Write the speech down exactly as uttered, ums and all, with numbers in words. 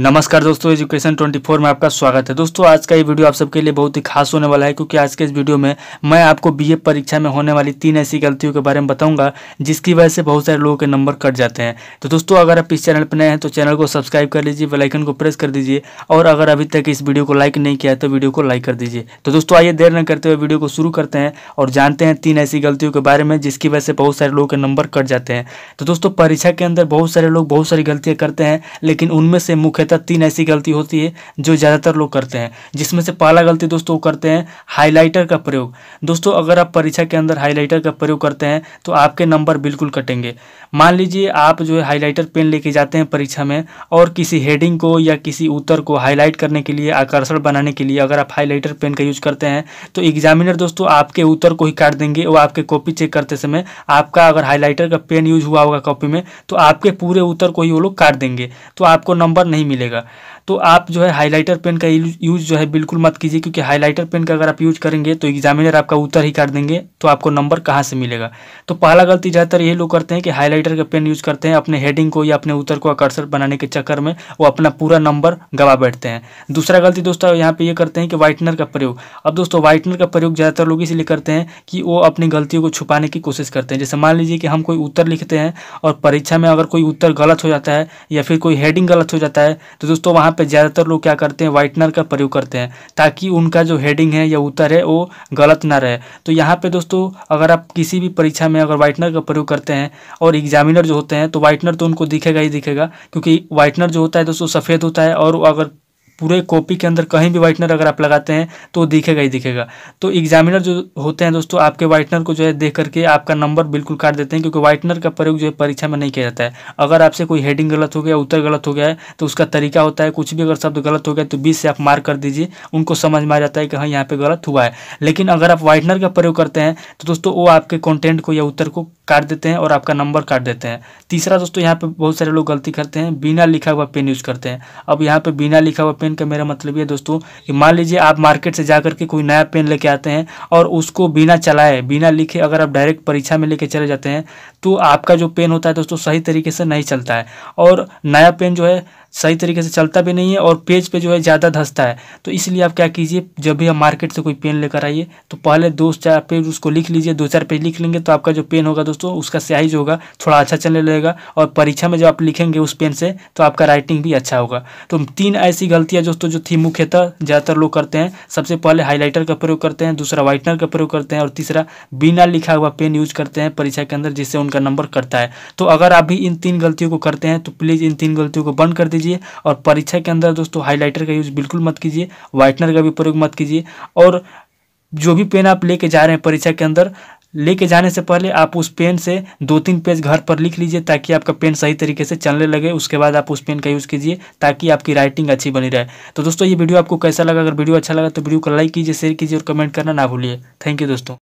नमस्कार दोस्तों, एजुकेशन चौबीस में आपका स्वागत है। दोस्तों आज का ये वीडियो आप सबके लिए बहुत ही खास होने वाला है, क्योंकि आज के इस वीडियो में मैं आपको बीए परीक्षा में होने वाली तीन ऐसी गलतियों के बारे में बताऊंगा जिसकी वजह से बहुत सारे लोगों के नंबर कट जाते हैं। तो दोस्तों अगर आप इस चैनल पर नए हैं तो चैनल को सब्सक्राइब कर लीजिए, बेल आइकन को प्रेस कर दीजिए और अगर अभी तक इस वीडियो को लाइक नहीं किया है तो वीडियो को लाइक कर दीजिए। तो दोस्तों आइए देर न करते हुए वीडियो को शुरू करते हैं और जानते हैं तीन ऐसी गलतियों के बारे में जिसकी वजह से बहुत सारे लोगों के नंबर कट जाते हैं। तो दोस्तों परीक्षा के अंदर बहुत सारे लोग बहुत सारी गलतियाँ करते हैं, लेकिन उनमें से मुख्य तीन ऐसी गलती होती है जो ज्यादातर लोग करते हैं, जिसमें से पहला गलती दोस्तों करते हैं हाइलाइटर का प्रयोग। दोस्तों अगर आप परीक्षा के अंदर हाइलाइटर का प्रयोग करते हैं तो आपके नंबर बिल्कुल कटेंगे। मान लीजिए आप जो है हाइलाइटर पेन लेके जाते हैं परीक्षा में और किसी हेडिंग को या किसी उत्तर को हाईलाइट करने के लिए, आकर्षण बनाने के लिए अगर आप हाईलाइटर पेन का यूज करते हैं तो एग्जामिनर दोस्तों आपके उत्तर को ही काट देंगे। वो आपके कॉपी चेक करते समय आपका अगर हाईलाइटर का पेन यूज हुआ होगा कॉपी में तो आपके पूरे उत्तर को ही वो लोग काट देंगे, तो आपको नंबर नहीं मिलेगा। तो आप जो है हाइलाइटर पेन का यूज जो है बिल्कुल मत कीजिए, क्योंकि हाइलाइटर पेन का अगर आप यूज करेंगे तो एग्जामिनर आपका उत्तर ही काट देंगे, तो आपको नंबर कहाँ से मिलेगा। तो पहला गलती ज़्यादातर यही लोग करते हैं कि हाइलाइटर का पेन यूज करते हैं, अपने हेडिंग को या अपने उत्तर को आकर्षक बनाने के चक्कर में वो अपना पूरा नंबर गवा बैठते हैं। दूसरा गलती दोस्तों यहाँ पर ये करते हैं कि व्हाइटनर का प्रयोग। अब दोस्तों व्हाइटनर का प्रयोग ज़्यादातर लोग इसलिए करते हैं कि वो अपनी गलतियों को छुपाने की कोशिश करते हैं। जैसे मान लीजिए कि हम कोई उत्तर लिखते हैं और परीक्षा में अगर कोई उत्तर गलत हो जाता है या फिर कोई हेडिंग गलत हो जाता है तो दोस्तों वहाँ पे ज़्यादातर लोग क्या करते हैं, व्हाइटनर का प्रयोग करते हैं ताकि उनका जो हेडिंग है या उत्तर है वो गलत ना रहे। तो यहाँ पे दोस्तों अगर आप किसी भी परीक्षा में अगर व्हाइटनर का प्रयोग करते हैं और एग्जामिनर जो होते हैं तो व्हाइटनर तो उनको दिखेगा ही दिखेगा, क्योंकि व्हाइटनर जो होता है दोस्तों सफ़ेद होता है और अगर पूरे कॉपी के अंदर कहीं भी व्हाइटनर अगर आप लगाते हैं तो दिखेगा ही दिखेगा। तो एग्जामिनर जो होते हैं दोस्तों आपके व्हाइटनर को जो है देख करके आपका नंबर बिल्कुल काट देते हैं, क्योंकि व्हाइटनर का प्रयोग जो है परीक्षा में नहीं किया जाता है। अगर आपसे कोई हेडिंग गलत हो गया, उत्तर गलत हो गया है तो उसका तरीका होता है, कुछ भी अगर शब्द गलत हो गया तो बीस से आप मार्क कर दीजिए, उनको समझ में आ जाता है कि हाँ यहाँ पर गलत हुआ है। लेकिन अगर आप व्हाइटनर का प्रयोग करते हैं तो दोस्तों वो आपके कॉन्टेंट को या उत्तर को काट देते हैं और आपका नंबर काट देते हैं। तीसरा दोस्तों यहाँ पे बहुत सारे लोग गलती करते हैं, बिना लिखा हुआ पेन यूज़ करते हैं। अब यहाँ पे बिना लिखा हुआ पेन का मेरा मतलब ये दोस्तों कि मान लीजिए आप मार्केट से जा करके कोई नया पेन लेके आते हैं और उसको बिना चलाए बिना लिखे अगर आप डायरेक्ट परीक्षा में लेके चले जाते हैं तो आपका जो पेन होता है दोस्तों सही तरीके से नहीं चलता है और नया पेन जो है सही तरीके से चलता भी नहीं है और पेज पे जो है ज़्यादा धंसता है। तो इसलिए आप क्या कीजिए, जब भी आप मार्केट से कोई पेन लेकर आइए तो पहले दो चार पेज उसको लिख लीजिए। दो चार पेज लिख लेंगे तो आपका जो पेन होगा दोस्तों उसका स्याही जो होगा थोड़ा अच्छा चलने लगेगा और परीक्षा में जब आप लिखेंगे उस पेन से तो आपका राइटिंग भी अच्छा होगा। तो तीन ऐसी गलतियाँ दोस्तों जो थी मुख्यतः ज़्यादातर लोग करते हैं। सबसे पहले हाईलाइटर का प्रयोग करते हैं, दूसरा व्हाइटनर का प्रयोग करते हैं और तीसरा बिना लिखा हुआ पेन यूज करते हैं परीक्षा के अंदर, जिससे उनका नंबर कटता है। तो अगर आप भी इन तीन गलतियों को करते हैं तो प्लीज़ इन तीन गलतियों को बंद कर कीजिए और परीक्षा के अंदर दोस्तों हाइलाइटर का यूज बिल्कुल मत कीजिए, व्हाइटनर का भी प्रयोग मत कीजिए और जो भी पेन आप लेके जा रहे हैं परीक्षा के अंदर लेके जाने से पहले आप उस पेन से दो तीन पेज घर पर लिख लीजिए ताकि आपका पेन सही तरीके से चलने लगे। उसके बाद आप उस पेन का यूज़ कीजिए ताकि आपकी राइटिंग अच्छी बनी रहे। तो दोस्तों ये वीडियो आपको कैसा लगा? अगर वीडियो अच्छा लगा तो वीडियो को लाइक कीजिए, शेयर कीजिए और कमेंट करना ना भूलिए। थैंक यू दोस्तों।